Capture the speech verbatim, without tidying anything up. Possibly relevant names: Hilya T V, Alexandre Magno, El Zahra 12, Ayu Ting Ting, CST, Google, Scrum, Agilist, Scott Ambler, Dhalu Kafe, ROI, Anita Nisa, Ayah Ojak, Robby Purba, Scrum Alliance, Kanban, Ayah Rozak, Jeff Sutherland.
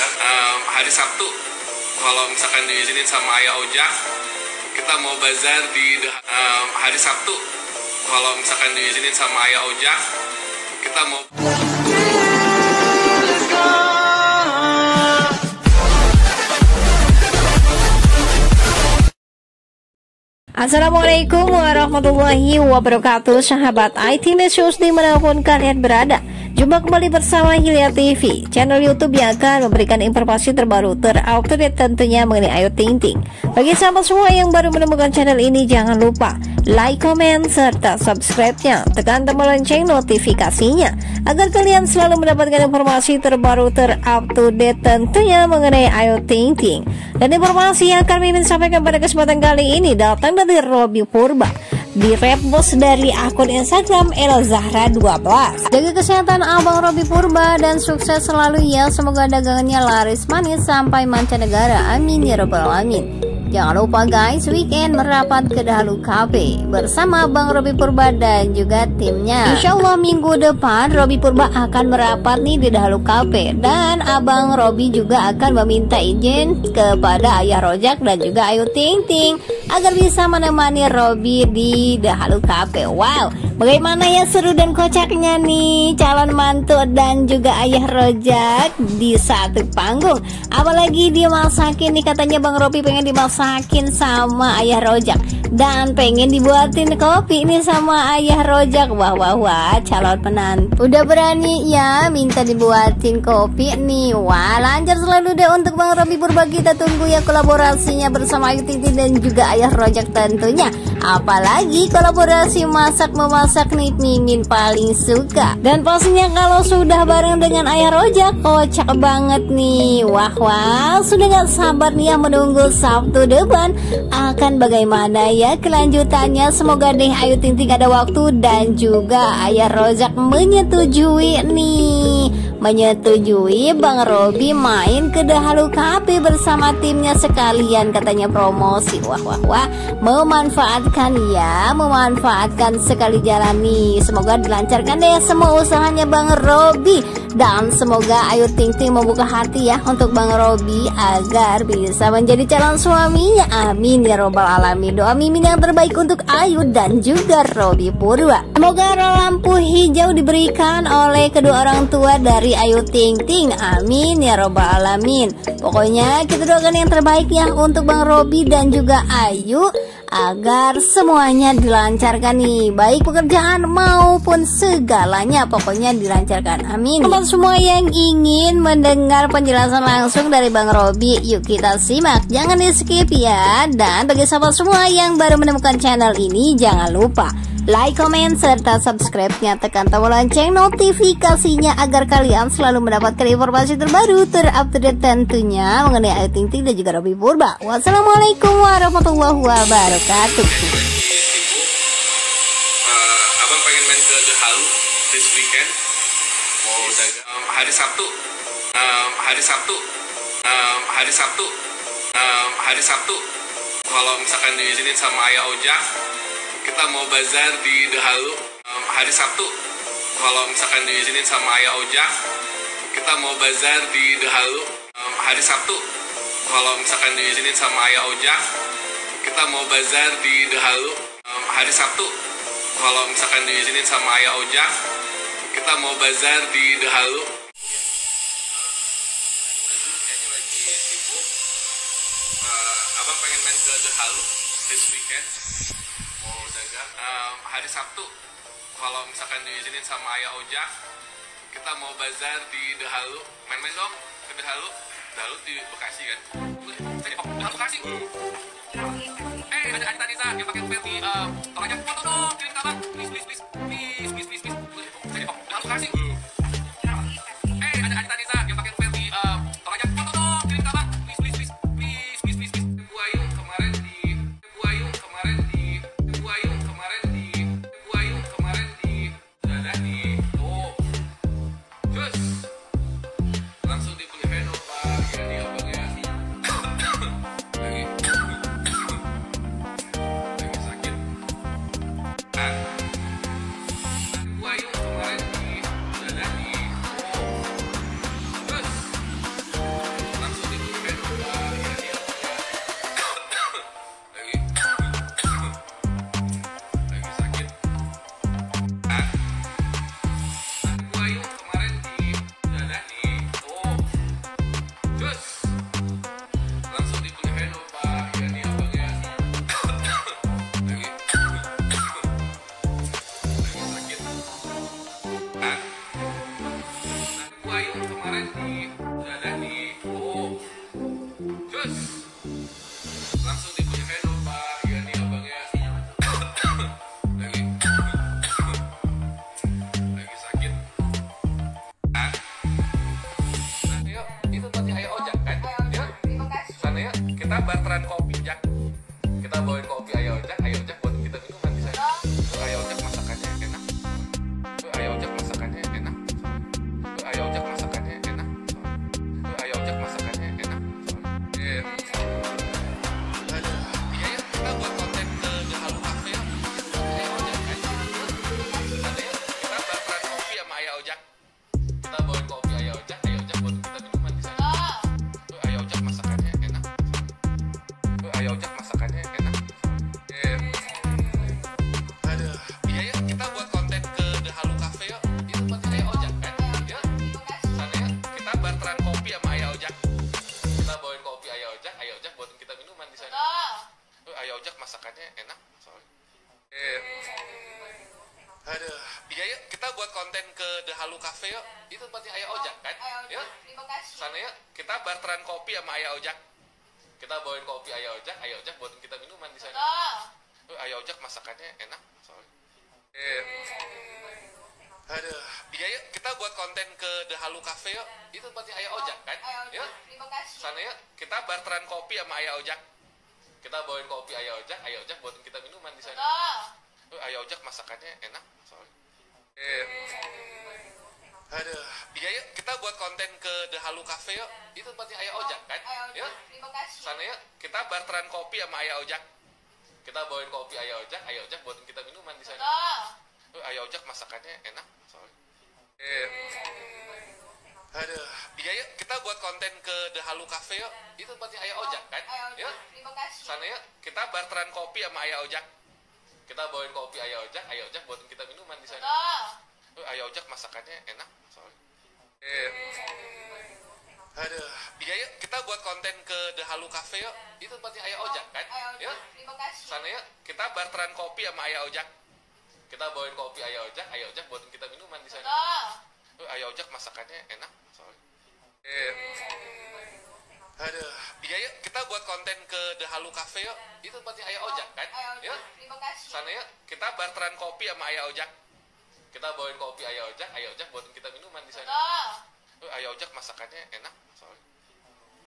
Ojak. Um, hari Sabtu, kalau misalkan diizinin sama Ayah Ojak, kita mau bazar di um, hari Sabtu. Kalau misalkan diizinin sama Ayah Ojak, kita mau... Assalamualaikum warahmatullahi wabarakatuh, sahabat I T News dimanapun kalian berada. Jumpa kembali bersama Hilya T V, channel YouTube yang akan memberikan informasi terbaru terupdate tentunya mengenai Ayu Ting Ting. Bagi sahabat semua yang baru menemukan channel ini, jangan lupa like, comment, serta subscribe-nya. Tekan tombol lonceng notifikasinya agar kalian selalu mendapatkan informasi terbaru terupdate tentunya mengenai Ayu Ting Ting. Dan informasi yang kami ingin sampaikan pada kesempatan kali ini datang dari Robby Purba, di repost dari akun Instagram El Zahra dua belas. Jaga kesehatan Abang Robby Purba dan sukses selalu ya. Semoga dagangannya laris manis sampai mancanegara. Amin ya robbal alamin. Jangan lupa guys, weekend merapat ke Dhalu Kafe bersama Bang Robby Purba dan juga timnya. Insya Allah minggu depan Robby Purba akan merapat nih di Dhalu Kafe, dan Abang Robby juga akan meminta izin kepada Ayah Rozak dan juga Ayu Ting Ting agar bisa menemani Robby di Dhalu Kafe. Wow, bagaimana ya seru dan kocaknya nih calon mantu dan juga Ayah Rozak di satu panggung. Apalagi dia masakin nih, katanya Bang Robby pengen dimasak sakin sama Ayah Rozak dan pengen dibuatin kopi nih sama Ayah Rozak. Wah wah wah, calon penantu udah berani ya minta dibuatin kopi nih. Wah, lancar selalu deh untuk Bang Robby Purba. Kita tunggu ya kolaborasinya bersama Ayu Ting Ting dan juga Ayah Rozak tentunya. Apalagi kolaborasi masak-memasak nih mimin paling suka. Dan pastinya kalau sudah bareng dengan Ayah Rozak kocak banget nih. Wah wah, sudah gak sabar nih ya menunggu Sabtu depan akan bagaimana ya kelanjutannya. Semoga deh Ayu Ting Ting ada waktu dan juga Ayah Rozak menyetujui nih, menyetujui Bang Robby main ke Dhalu Kafe bersama timnya sekalian, katanya promosi. Wah wah wah, memanfaatkan ya, memanfaatkan sekali jalan nih. Semoga dilancarkan deh semua usahanya Bang Robby, dan semoga Ayu Ting Ting membuka hati ya untuk Bang Robby agar bisa menjadi calon suaminya. Amin ya robbal alamin. Doa mimin yang terbaik untuk Ayu dan juga Robby Purba. Semoga lampu hijau diberikan oleh kedua orang tua dari Ayu Ting Ting. Amin ya robbal alamin. Pokoknya kita doakan yang terbaik ya untuk Bang Robby dan juga Ayu, agar semuanya dilancarkan nih, baik pekerjaan maupun segalanya, pokoknya dilancarkan. Amin. Teman semua yang ingin mendengar penjelasan langsung dari Bang Robby, yuk kita simak, jangan di skip ya. Dan bagi sahabat semua yang baru menemukan channel ini, jangan lupa like, comment, serta subscribe-nya. Tekan tombol lonceng notifikasinya agar kalian selalu mendapatkan informasi terbaru terupdate tentunya mengenai Ayu Ting Ting dan juga Robby Purba. Wassalamualaikum warahmatullahi wabarakatuh. Uh, abang pengen main ke Dhalu this weekend. Mau dagang um, hari Sabtu. Um, hari Sabtu. Um, hari Sabtu. Um, hari Sabtu. Kalau misalkan diizinin sama Ayah Ojak, kita mau bazar di Dhalu um, hari Sabtu. Kalau misalkan diizinin sama Ayah Ojak, kita mau bazar di Dhalu um, hari Sabtu. Kalau misalkan diizinin sama Ayah Ojak, kita mau bazar di Dhalu um, hari Sabtu. Kalau misalkan diizinin sama Ayah Ojak, kita mau bazar di Dhalu. Kayaknya lagi sibuk. Uh, abang pengen main ke Dhalu this weekend. Mau dagang um, hari Sabtu. Kalau misalkan diizinin sama Ayah Ojak, kita mau bazar di Dhalu. Main-main dong ke Dhalu. Dhalu di Bekasi kan? Dhalu Bekasi. Eh, ada Anita Nisa yang pakai verti. Tolong aja foto dong, kirim ke abang. Please, please, please, please, please, please, please. Dhalu Bekasi. Eh, ada Anita Nisa yang pakai verti. Tolong aja foto dong, kirim ke abang. Please, please, please, please, please, please, please. Buayu kemarin di barteran kopi, Jak. Kita bawain kopi Ayah Ojak, Ayah Ojak buat kita minuman di sana. Ayah Ojak masakannya enak. Ayah Ojak masakannya enak. Ayah Ojak masakannya enak. Ayah Ojak masakannya enak. Iya, ya kita buat konten ke Dhalu Kafe. Ayah Ojak, kita barteran kopi sama Ayah Ojak. Kita bawain kopi Ayah Ojak, Ayah Ojak buat kita minuman di sana. Ayah Ojak masakannya enak. Ayah Ojak masakannya enak. Ayah Ojak masakannya enak, sorry. Eh. Aduh, iya yuk, kita buat konten ke Dhalu Cafe yuk. Itu tempatnya Ayah Ojak kan? Yuk, sana yuk, kita barteran kopi sama Ayah Ojak. Kita bawain kopi Ayah Ojak, Ayah Ojak buat kita minuman di sana. Ayah Ojak masakannya enak, sorry. Eh. Aduh, iya yuk, kita buat konten ke Dhalu Cafe yuk. Itu tempatnya Ayah Ojak kan? Yuk, sana yuk, kita barteran kopi sama Ayah Ojak. Kita bawain kopi Ayah Ojak, Ayah Ojak buatin kita minuman di sana. Ayah Ojak masakannya enak, sorry. Eh. Aduh, iya yuk, kita buat konten ke Dhalu Cafe yuk. Itu tempatnya Ayah Ojak kan? Yuk, sana yuk, kita barteran kopi sama Ayah Ojak. Kita bawain kopi Ayah Ojak, Ayah Ojak buatin kita minuman di sana. Ayah Ojak masakannya enak, sorry. Eh. Aduh, iya yuk, kita buat konten ke Dhalu Cafe yuk. Itu tempatnya Ayah Ojak kan? Yuk, sana yuk, kita barteran kopi sama Ayah Ojak. Kita bawain kopi Ayah Ojak, Ayah Ojak buat kita minuman di sana. Ayah Ojak masakannya enak, sorry. Eh. Aduh, iya yuk, kita buat konten ke Dhalu Cafe yuk. Itu tempatnya Ayah Ojak kan? Yuk, sana yuk, kita barteran kopi sama Ayah Ojak. Kita bawain kopi Ayah Ojak, Ayah Ojak buat kita minuman di sana. Ayah Ojak masakannya enak, sorry. Eh. Aduh, iya yuk, kita buat konten ke Dhalu Cafe yuk. Itu tempatnya Ayah Ojak kan? Yuk, sana yuk, kita barteran kopi sama Ayah Ojak. Kita bawain kopi Ayah Ojak, Ayah Ojak buat kita minuman di sana. Ayah Ojak masakannya enak.